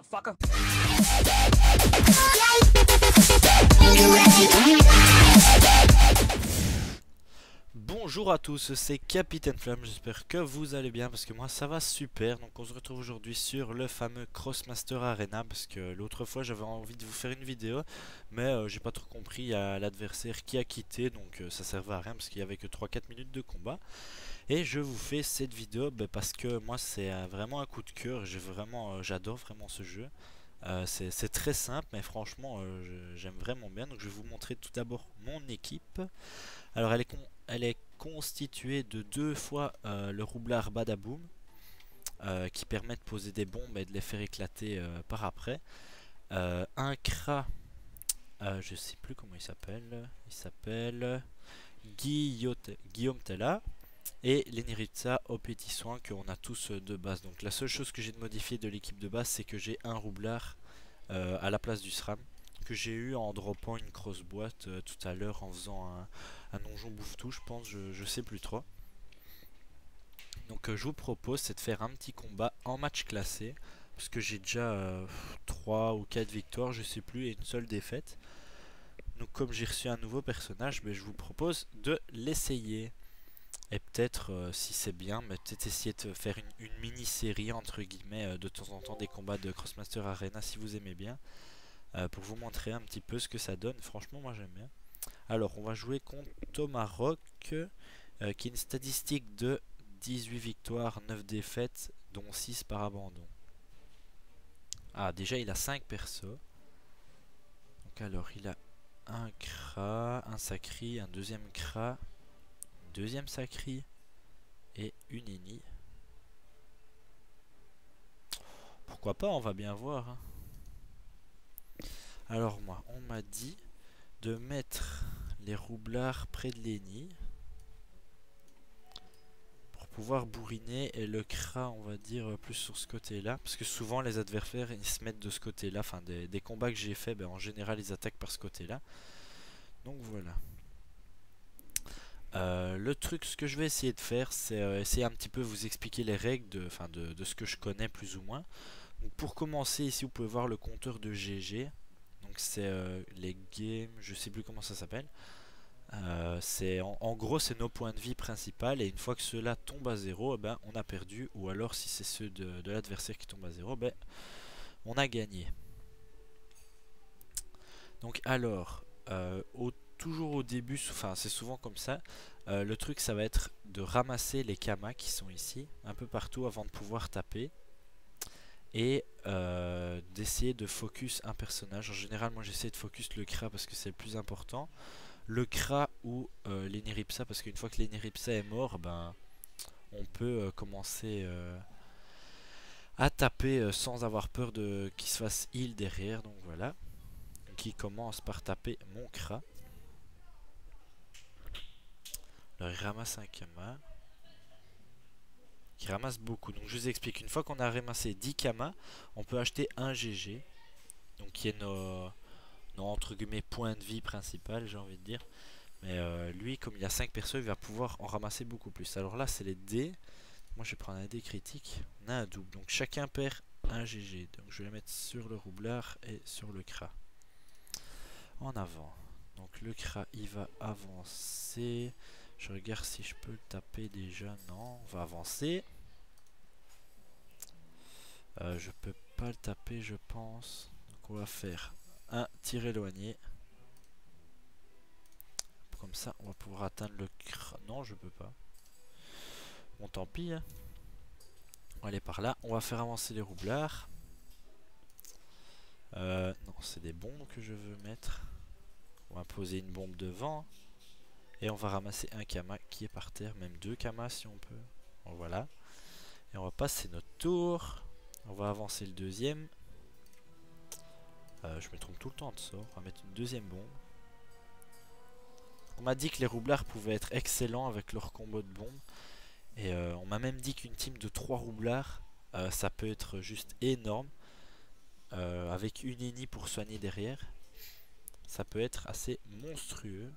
motherfucker. Bonjour à tous, c'est Capitaine Flamme, j'espère que vous allez bien parce que moi ça va super. Donc on se retrouve aujourd'hui sur le fameux Krosmaster Arena parce que l'autre fois j'avais envie de vous faire une vidéo mais j'ai pas trop compris à l'adversaire qui a quitté, donc ça servait à rien parce qu'il y avait que 3-4 minutes de combat. Et je vous fais cette vidéo parce que moi c'est vraiment un coup de cœur, j'adore vraiment ce jeu. C'est très simple mais franchement j'aime vraiment bien. Donc je vais vous montrer tout d'abord mon équipe. Alors elle est constituée de deux fois le roublard Badaboom qui permet de poser des bombes et de les faire éclater par après. Un Kra, je sais plus comment il s'appelle. Il s'appelle Guillaume Tella. Et les Neritsa au petit soin qu'on a tous de base. Donc la seule chose que j'ai de modifier de l'équipe de base, c'est que j'ai un roublard à la place du SRAM que j'ai eu en dropant une grosse boîte tout à l'heure en faisant un donjon bouffe-tout, je pense, je sais plus trop. Donc je vous propose c'est de faire un petit combat en match classé parce que j'ai déjà 3 ou 4 victoires, je sais plus, et une seule défaite. Donc comme j'ai reçu un nouveau personnage, mais je vous propose de l'essayer. Et peut-être, si c'est bien, peut-être essayer de faire une mini-série, entre guillemets, de temps en temps des combats de Krosmaster Arena, si vous aimez bien. Pour vous montrer un petit peu ce que ça donne. Franchement, moi j'aime bien. Alors, on va jouer contre Tomarok, qui a une statistique de 18 victoires, 9 défaites, dont 6 par abandon. Ah, déjà il a 5 persos. Donc alors, il a un Kra, un Sakri, un deuxième Kra, deuxième Sakri et une Eni. Pourquoi pas, on va bien voir hein. Alors moi on m'a dit de mettre les roublards près de l'Eni pour pouvoir bourriner, et le Kra on va dire plus sur ce côté là parce que souvent les adversaires ils se mettent de ce côté là, enfin des combats que j'ai fait en général ils attaquent par ce côté là. Donc voilà. Le truc, ce que je vais essayer de faire, c'est essayer un petit peu vous expliquer les règles de ce que je connais plus ou moins. Donc pour commencer, ici vous pouvez voir le compteur de GG. Donc c'est les games, je sais plus comment ça s'appelle. En gros c'est nos points de vie principaux, et une fois que ceux-là tombent à 0, on a perdu. Ou alors si c'est ceux de l'adversaire qui tombent à 0, on a gagné. Donc alors, toujours au début, enfin c'est souvent comme ça, le truc ça va être de ramasser les kamas qui sont ici, un peu partout avant de pouvoir taper, et d'essayer de focus un personnage. En général moi j'essaie de focus le Kra parce que c'est le plus important, le Kra ou les Neritsa, parce qu'une fois que les Neritsa est mort, on peut commencer à taper sans avoir peur de qu'il se fasse heal derrière. Donc voilà, qui commence par taper mon Kra. Alors, il ramasse un Kama qui ramasse beaucoup. Donc je vous explique, une fois qu'on a ramassé 10 Kama, on peut acheter un GG, donc qui est nos entre guillemets points de vie principal, j'ai envie de dire. Mais lui comme il a 5 persos, il va pouvoir en ramasser beaucoup plus. Alors là c'est les dés. Moi je vais prendre un dé critique. On a un double, donc chacun perd un GG. Donc je vais les mettre sur le roublard et sur le Kra. En avant. Donc le Kra il va avancer. Je regarde si je peux le taper déjà. Non, on va avancer. Je peux pas le taper, je pense. Donc on va faire un tir éloigné. Comme ça, on va pouvoir atteindre le Kra. Non, je peux pas. Bon, tant pis. Hein. On va aller par là. On va faire avancer les roublards. Non, c'est des bombes que je veux mettre. On va poser une bombe devant. Et on va ramasser un Kama qui est par terre, même deux Kamas si on peut. Bon, voilà. Et on va passer notre tour. On va avancer le deuxième. Je me trompe tout le temps de sort. On va mettre une deuxième bombe. On m'a dit que les roublards pouvaient être excellents avec leur combo de bombes. Et on m'a même dit qu'une team de 3 roublards, ça peut être juste énorme. Avec une Eni pour soigner derrière, ça peut être assez monstrueux.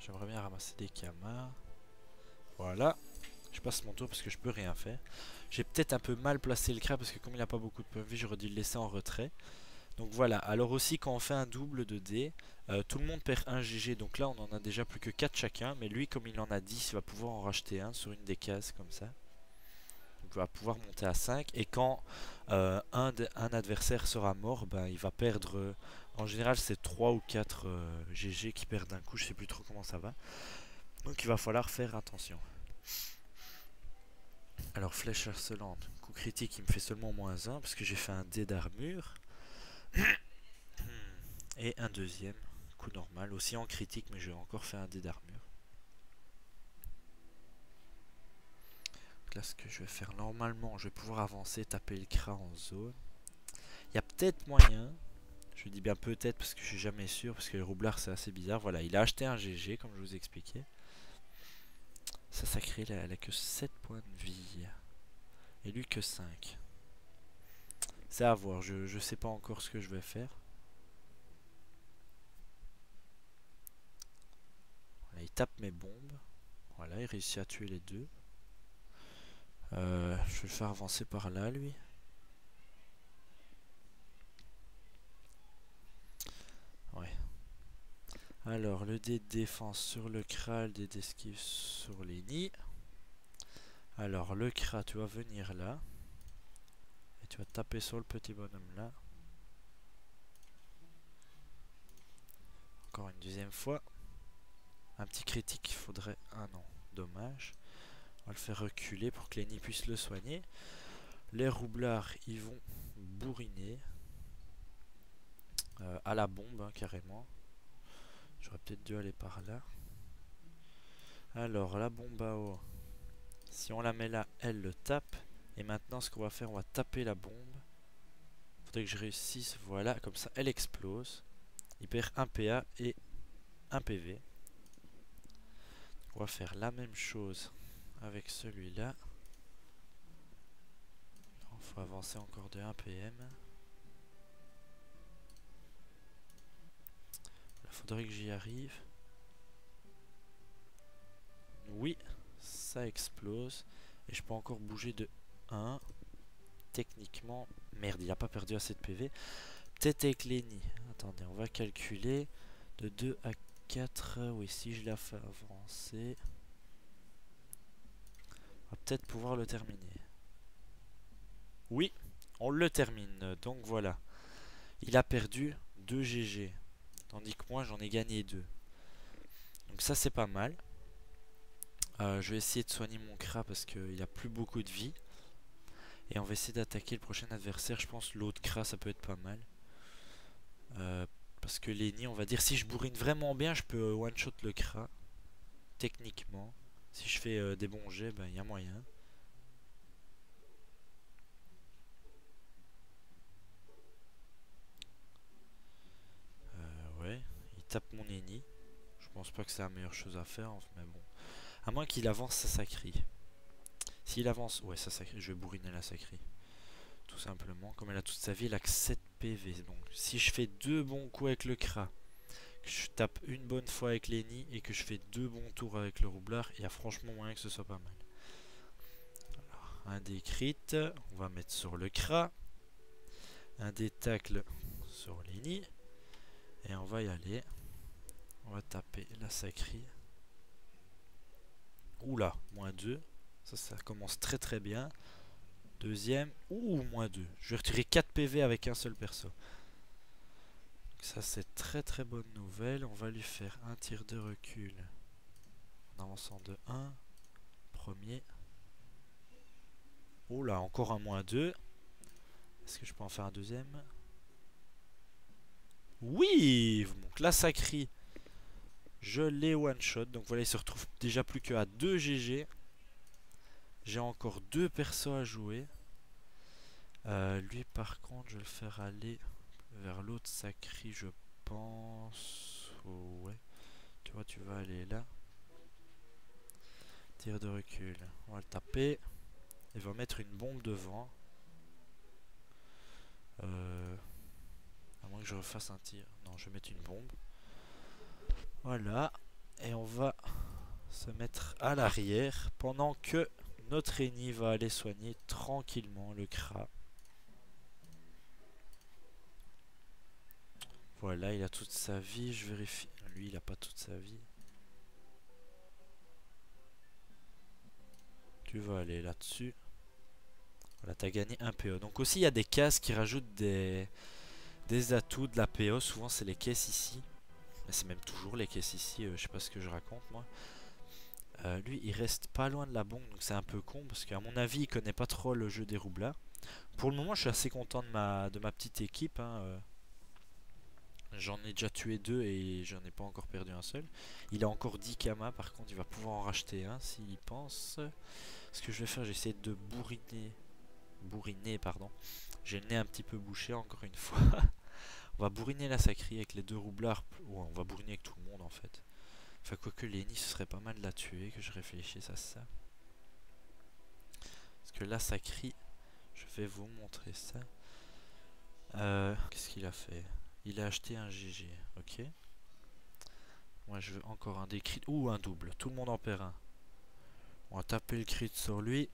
J'aimerais bien ramasser des Kamas. Voilà. Je passe mon tour parce que je peux rien faire. J'ai peut-être un peu mal placé le Kra parce que comme il n'y a pas beaucoup de PV, j'aurais dû le laisser en retrait. Donc voilà, alors aussi quand on fait un double de dés, tout le monde perd un GG. Donc là on en a déjà plus que 4 chacun, mais lui comme il en a 10, il va pouvoir en racheter un sur une des cases comme ça. Donc il va pouvoir monter à 5 et quand un adversaire sera mort, ben, il va perdre... en général c'est 3 ou 4 GG qui perdent d'un coup, je sais plus trop comment ça va. Donc il va falloir faire attention. Alors flèche harcelante, coup critique il me fait seulement -1 parce que j'ai fait un dé d'armure. Et un deuxième coup normal, aussi en critique, mais j'ai encore fait un dé d'armure. Donc là ce que je vais faire normalement, je vais pouvoir avancer, taper le Kra en zone. Il y a peut-être moyen, je dis bien peut-être parce que je suis jamais sûr, parce que les roublards c'est assez bizarre. Voilà, il a acheté un GG comme je vous expliquais. Ça crée, elle a que 7 points de vie. Et lui que 5. C'est à voir, je sais pas encore ce que je vais faire. Voilà, il tape mes bombes. Voilà, il réussit à tuer les deux. Je vais le faire avancer par là, lui. Ouais. Alors, le dé de défense sur le Kra, le dé d'esquive sur les nids. Alors, le Kra, tu vas venir là. Tu vas taper sur le petit bonhomme là. Encore une deuxième fois. Un petit critique, il faudrait... Ah non, dommage. On va le faire reculer pour que les nids puissent le soigner. Les roublards, ils vont bourriner. À la bombe, hein, carrément. J'aurais peut-être dû aller par là. Alors, la bombe à eau. Si on la met là, elle le tape. Et maintenant ce qu'on va faire, on va taper la bombe. Faudrait que je réussisse, voilà, comme ça elle explose. Il perd un PA et un PV. On va faire la même chose avec celui-là. Il faut avancer encore de 1 PM. Il faudrait que j'y arrive. Oui, ça explose. Et je peux encore bouger de 1. Techniquement, merde, il n'a pas perdu assez de PV. Peut-être avec les nids. Attendez, on va calculer. De 2 à 4. Oui, si je la fais avancer, on va peut-être pouvoir le terminer. Oui, on le termine. Donc voilà. Il a perdu 2 GG. Tandis que moi, j'en ai gagné 2. Donc ça, c'est pas mal. Je vais essayer de soigner mon Kra parce qu'il n'a plus beaucoup de vie. Et on va essayer d'attaquer le prochain adversaire. Je pense l'autre Kra, ça peut être pas mal. Parce que les nids, on va dire, si je bourrine vraiment bien, je peux one-shot le Kra. Techniquement. Si je fais des bons jets, ben, y a moyen. Ouais, il tape mon ennemi. Je pense pas que c'est la meilleure chose à faire, mais bon. À moins qu'il avance, ça sacrie. S'il avance, ouais, ça sacré, je vais bourriner la Sakri. Tout simplement, comme elle a toute sa vie, elle a que 7 PV. Donc si je fais 2 bons coups avec le Kra, que je tape une bonne fois avec les nids et que je fais 2 bons tours avec le roublard, il y a franchement moyen que ce soit pas mal. Alors, un dé crit, on va mettre sur le Kra. Un dé tacle sur les nids. Et on va y aller. On va taper la Sakri. Oula, -2. Ça commence très très bien. Deuxième. Ouh, -2. Je vais retirer 4 PV avec un seul perso. Donc ça c'est très très bonne nouvelle. On va lui faire un tir de recul. En avançant de 1. Premier. Oh là, encore un -2. Est-ce que je peux en faire un deuxième? Oui! Donc là ça crie. Je l'ai one shot. Donc voilà, il se retrouve déjà plus qu'à 2 GG. J'ai encore 2 persos à jouer. Lui par contre je vais le faire aller vers l'autre Sakri, je pense. Oh, ouais. Tu vois, tu vas aller là. Tir de recul. On va le taper. Il va mettre une bombe devant. À moins que je refasse un tir. Non, je vais mettre une bombe. Voilà. Et on va se mettre à l'arrière pendant que notre Eni va aller soigner tranquillement le Kra. Voilà, il a toute sa vie, je vérifie. Lui, il a pas toute sa vie. Tu vas aller là-dessus. Voilà, t'as gagné un PO. Donc aussi, il y a des cases qui rajoutent des atouts de la PO. Souvent, c'est les caisses ici. C'est même toujours les caisses ici, je sais pas ce que je raconte, moi. Lui, il reste pas loin de la bombe, donc c'est un peu con, parce qu'à mon avis, il connaît pas trop le jeu des roublards. Pour le moment, je suis assez content de ma petite équipe, hein, J'en ai déjà tué 2 et j'en ai pas encore perdu un seul. Il a encore 10 kamas, par contre il va pouvoir en racheter un s'il pense. Ce que je vais faire, j'essaie de bourriner. Bourriner, pardon. J'ai le nez un petit peu bouché encore une fois. On va bourriner la Sakri avec les 2 roublards. Ouais, on va bourriner avec tout le monde en fait. Enfin, quoique l'Eni, ce serait pas mal de la tuer, que je réfléchisse à ça. Parce que la Sakri, je vais vous montrer ça. Qu'est-ce qu'il a fait? Il a acheté un GG, ok. Moi je veux encore un des crits. Ou un double, tout le monde en perd un. On va taper le crit sur lui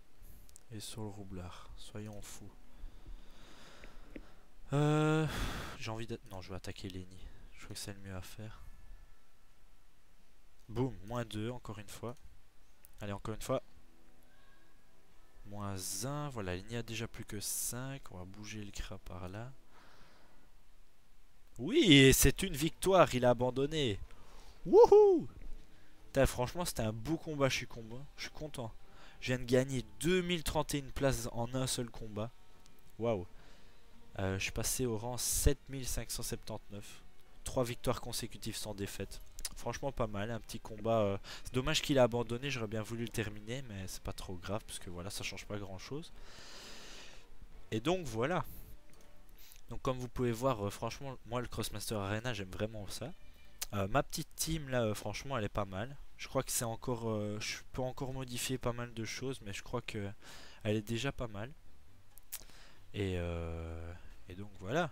et sur le roublard. Soyons fous. J'ai envie d'être... Non, je vais attaquer l'Eni. Je crois que c'est le mieux à faire. Boum, moins 2, encore une fois. Allez, encore une fois. Moins 1, voilà, l'Eni a déjà plus que 5. On va bouger le Kra par là. Oui, c'est une victoire, il a abandonné. Wouhou! Franchement, c'était un beau combat, je suis content. Je viens de gagner 2031 places en un seul combat. Waouh! Je suis passé au rang 7579. 3 victoires consécutives sans défaite. Franchement, pas mal, un petit combat. C'est dommage qu'il a abandonné, j'aurais bien voulu le terminer, mais c'est pas trop grave, parce que voilà, ça change pas grand chose. Et donc, voilà. Donc comme vous pouvez voir, franchement, moi le Krosmaster Arena, j'aime vraiment ça. Ma petite team là, franchement, elle est pas mal. Je crois que c'est encore... je peux encore modifier pas mal de choses, mais je crois que elle est déjà pas mal. Et donc voilà.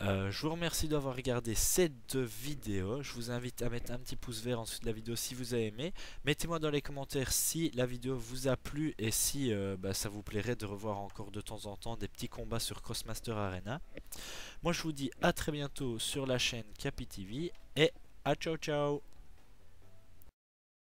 Je vous remercie d'avoir regardé cette vidéo. Je vous invite à mettre un petit pouce vert en dessous de la vidéo si vous avez aimé. Mettez-moi dans les commentaires si la vidéo vous a plu et si ça vous plairait de revoir encore de temps en temps des petits combats sur Krosmaster Arena. Moi je vous dis à très bientôt sur la chaîne CapiTV et à ciao ciao.